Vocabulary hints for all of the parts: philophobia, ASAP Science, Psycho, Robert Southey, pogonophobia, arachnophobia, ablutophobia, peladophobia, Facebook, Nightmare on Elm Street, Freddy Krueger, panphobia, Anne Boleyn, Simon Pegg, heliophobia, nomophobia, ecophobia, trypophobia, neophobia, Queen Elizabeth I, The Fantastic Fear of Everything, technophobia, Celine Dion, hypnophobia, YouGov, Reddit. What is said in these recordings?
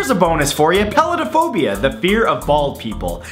Here's a bonus for you, peladophobia, the fear of bald people.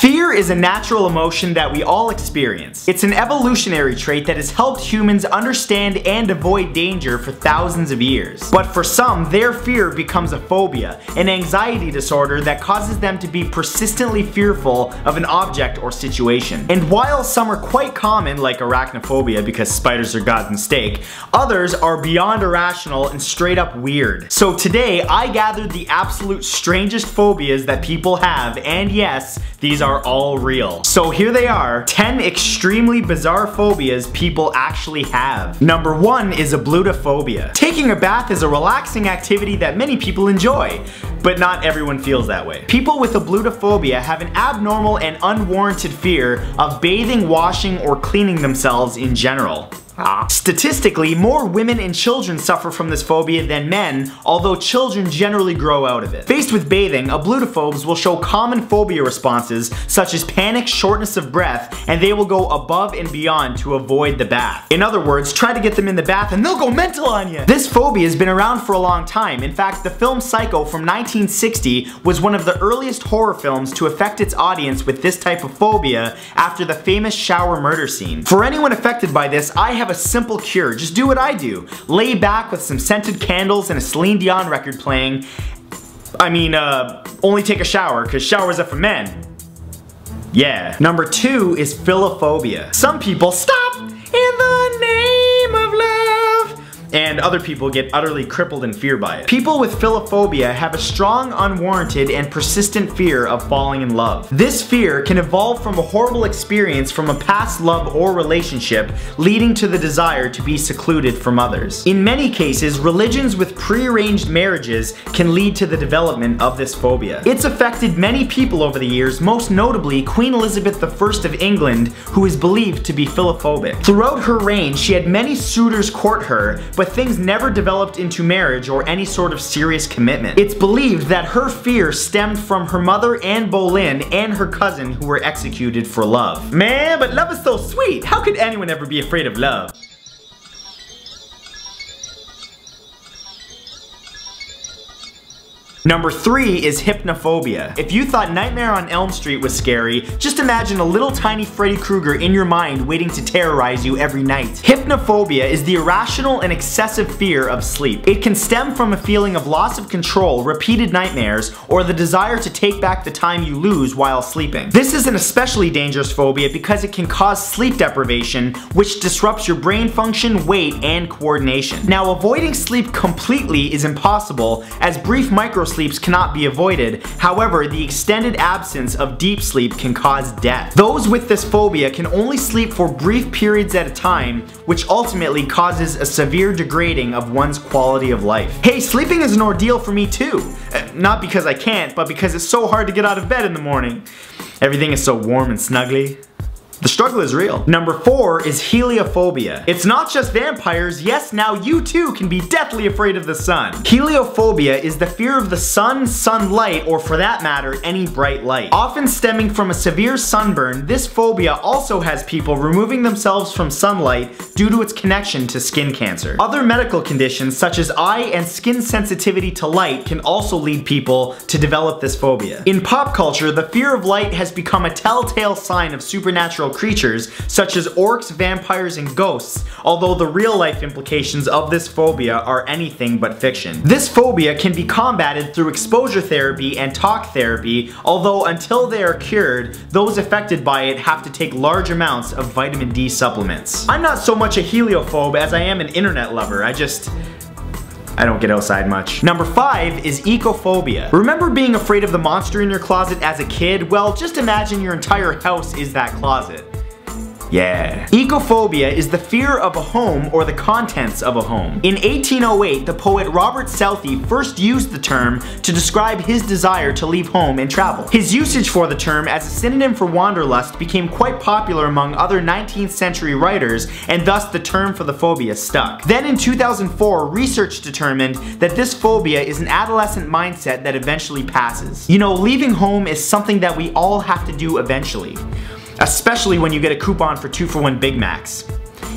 Fear is a natural emotion that we all experience. It's an evolutionary trait that has helped humans understand and avoid danger for thousands of years. But for some, their fear becomes a phobia, an anxiety disorder that causes them to be persistently fearful of an object or situation. And while some are quite common, like arachnophobia because spiders are God's mistake, others are beyond irrational and straight up weird. So today, I gathered the absolute strangest phobias that people have, and yes, these are all real. So here they are, 10 extremely bizarre phobias people actually have. Number one is ablutophobia. Taking a bath is a relaxing activity that many people enjoy, but not everyone feels that way. People with ablutophobia have an abnormal and unwarranted fear of bathing, washing, or cleaning themselves in general. Statistically, more women and children suffer from this phobia than men, although children generally grow out of it. Faced with bathing, ablutophobes will show common phobia responses such as panic, shortness of breath, and they will go above and beyond to avoid the bath. In other words, try to get them in the bath and they'll go mental on you! This phobia has been around for a long time. In fact, the film Psycho from 1960 was one of the earliest horror films to affect its audience with this type of phobia after the famous shower murder scene. For anyone affected by this, I have a simple cure. Just do what I do. Lay back with some scented candles and a Celine Dion record playing. Only take a shower, because showers are for men. Yeah. Number two is philophobia. Some people stop in the name of love, and other people get utterly crippled in fear by it. People with philophobia have a strong, unwarranted, and persistent fear of falling in love. This fear can evolve from a horrible experience from a past love or relationship, leading to the desire to be secluded from others. In many cases, religions with prearranged marriages can lead to the development of this phobia. It's affected many people over the years, most notably Queen Elizabeth I of England, who is believed to be philophobic. Throughout her reign, she had many suitors court her, but things never developed into marriage or any sort of serious commitment. It's believed that her fear stemmed from her mother Anne Boleyn and her cousin who were executed for love. Man, but love is so sweet! How could anyone ever be afraid of love? Number three is hypnophobia. If you thought Nightmare on Elm Street was scary, just imagine a little tiny Freddy Krueger in your mind waiting to terrorize you every night. Hypnophobia is the irrational and excessive fear of sleep. It can stem from a feeling of loss of control, repeated nightmares, or the desire to take back the time you lose while sleeping. This is an especially dangerous phobia because it can cause sleep deprivation, which disrupts your brain function, weight, and coordination. Now, avoiding sleep completely is impossible, as brief micro sleeps cannot be avoided. However, the extended absence of deep sleep can cause death. Those with this phobia can only sleep for brief periods at a time, which ultimately causes a severe degrading of one's quality of life. Hey, sleeping is an ordeal for me too. Not because I can't, but because it's so hard to get out of bed in the morning. Everything is so warm and snuggly. The struggle is real. Number four is heliophobia. It's not just vampires, yes, now you too can be deathly afraid of the sun. Heliophobia is the fear of the sun, sunlight, or for that matter, any bright light. Often stemming from a severe sunburn, this phobia also has people removing themselves from sunlight due to its connection to skin cancer. Other medical conditions such as eye and skin sensitivity to light can also lead people to develop this phobia. In pop culture, the fear of light has become a telltale sign of supernatural creatures such as orcs, vampires, and ghosts, although the real-life implications of this phobia are anything but fiction. This phobia can be combated through exposure therapy and talk therapy, although until they are cured, those affected by it have to take large amounts of vitamin D supplements. I'm not so much a heliophobe as I am an internet lover. I don't get outside much. Number five is ecophobia. Remember being afraid of the monster in your closet as a kid? Well, just imagine your entire house is that closet. Yeah. Ecophobia is the fear of a home or the contents of a home. In 1808, the poet Robert Southey first used the term to describe his desire to leave home and travel. His usage for the term as a synonym for wanderlust became quite popular among other 19th century writers, and thus the term for the phobia stuck. Then in 2004, research determined that this phobia is an adolescent mindset that eventually passes. You know, leaving home is something that we all have to do eventually. Especially when you get a coupon for 2-for-1 Big Macs.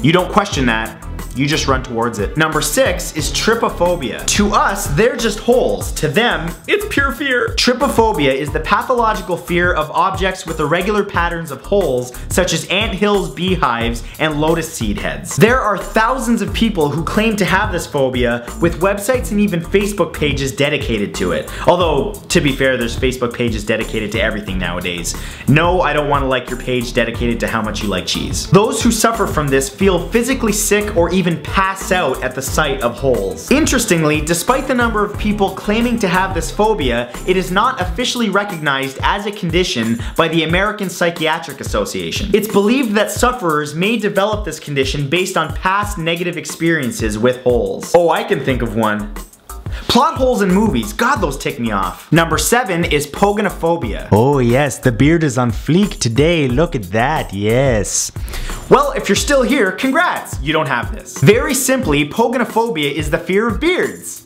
You don't question that, You just run towards it. Number 6 is trypophobia. To us, they're just holes. To them, it's pure fear. Trypophobia is the pathological fear of objects with irregular patterns of holes, such as anthills, beehives, and lotus seed heads. There are thousands of people who claim to have this phobia, with websites and even Facebook pages dedicated to it. Although, to be fair, there's Facebook pages dedicated to everything nowadays. No, I don't want to like your page dedicated to how much you like cheese. Those who suffer from this feel physically sick or even pass out at the sight of holes. Interestingly, despite the number of people claiming to have this phobia, it is not officially recognized as a condition by the American Psychiatric Association. It's believed that sufferers may develop this condition based on past negative experiences with holes. Oh, I can think of one. Plot holes in movies. God, those tick me off. Number 7 is pogonophobia. Oh yes, the beard is on fleek today. Look at that, yes. Well, if you're still here, congrats, you don't have this. Very simply, pogonophobia is the fear of beards.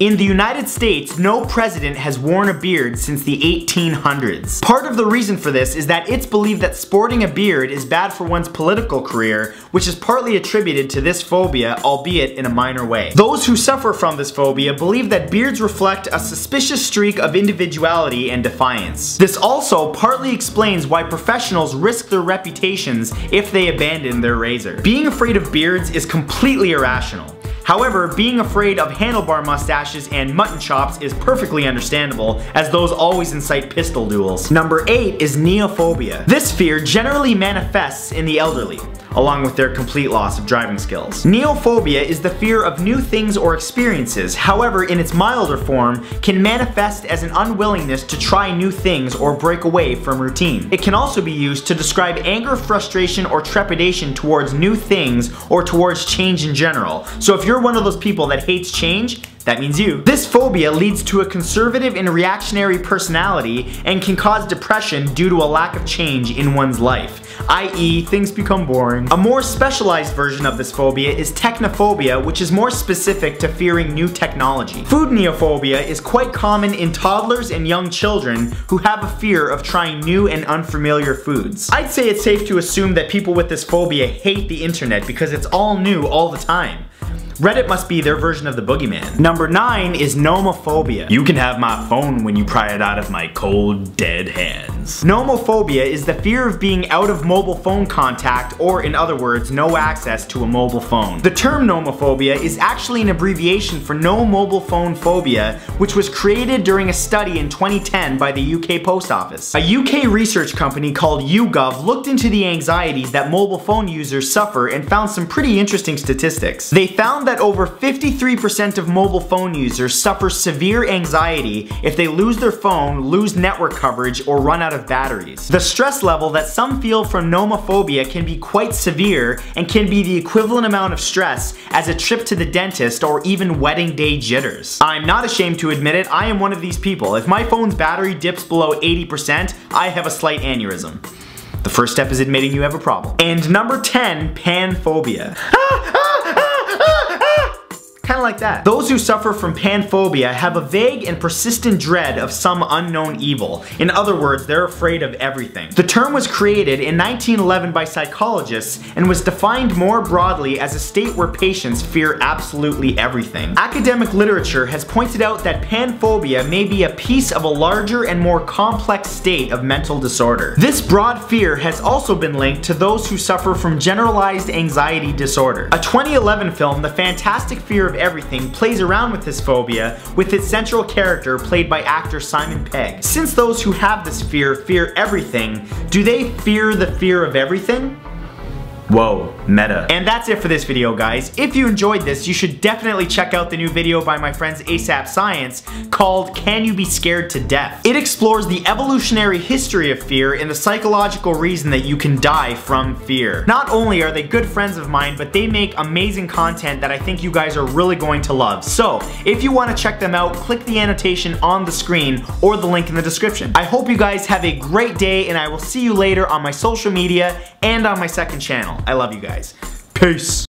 In the United States, no president has worn a beard since the 1800s. Part of the reason for this is that it's believed that sporting a beard is bad for one's political career, which is partly attributed to this phobia, albeit in a minor way. Those who suffer from this phobia believe that beards reflect a suspicious streak of individuality and defiance. This also partly explains why professionals risk their reputations if they abandon their razor. Being afraid of beards is completely irrational. However, being afraid of handlebar mustaches and mutton chops is perfectly understandable, as those always incite pistol duels. Number 8 is neophobia. This fear generally manifests in the elderly, along with their complete loss of driving skills. Neophobia is the fear of new things or experiences, however, in its milder form, can manifest as an unwillingness to try new things or break away from routine. It can also be used to describe anger, frustration, or trepidation towards new things or towards change in general. So if you're one of those people that hates change, that means you. This phobia leads to a conservative and reactionary personality and can cause depression due to a lack of change in one's life, i.e. things become boring. A more specialized version of this phobia is technophobia, which is more specific to fearing new technology. Food neophobia is quite common in toddlers and young children who have a fear of trying new and unfamiliar foods. I'd say it's safe to assume that people with this phobia hate the internet because it's all new all the time. Reddit must be their version of the boogeyman. Number 9 is nomophobia. You can have my phone when you pry it out of my cold, dead hands. Nomophobia is the fear of being out of mobile phone contact, or in other words, no access to a mobile phone. The term nomophobia is actually an abbreviation for no mobile phone phobia, which was created during a study in 2010 by the UK Post Office. A UK research company called YouGov looked into the anxieties that mobile phone users suffer and found some pretty interesting statistics. They found that over 53% of mobile phone users suffer severe anxiety if they lose their phone, lose network coverage, or run out of batteries. The stress level that some feel from nomophobia can be quite severe and can be the equivalent amount of stress as a trip to the dentist or even wedding day jitters. I'm not ashamed to admit it, I am one of these people. If my phone's battery dips below 80%, I have a slight aneurysm. The first step is admitting you have a problem. And number 10, panphobia. Kind of like that. Those who suffer from panphobia have a vague and persistent dread of some unknown evil. In other words, they're afraid of everything. The term was created in 1911 by psychologists and was defined more broadly as a state where patients fear absolutely everything. Academic literature has pointed out that panphobia may be a piece of a larger and more complex state of mental disorder. This broad fear has also been linked to those who suffer from generalized anxiety disorder. A 2011 film, The Fantastic Fear of Everything, plays around with this phobia, with its central character played by actor Simon Pegg. Since those who have this fear everything, do they fear the fear of everything? Whoa, meta. And that's it for this video, guys. If you enjoyed this, you should definitely check out the new video by my friends ASAP Science called Can You Be Scared to Death? It explores the evolutionary history of fear and the psychological reason that you can die from fear. Not only are they good friends of mine, but they make amazing content that I think you guys are really going to love. So if you want to check them out, click the annotation on the screen or the link in the description. I hope you guys have a great day, and I will see you later on my social media and on my second channel. I love you guys. Peace.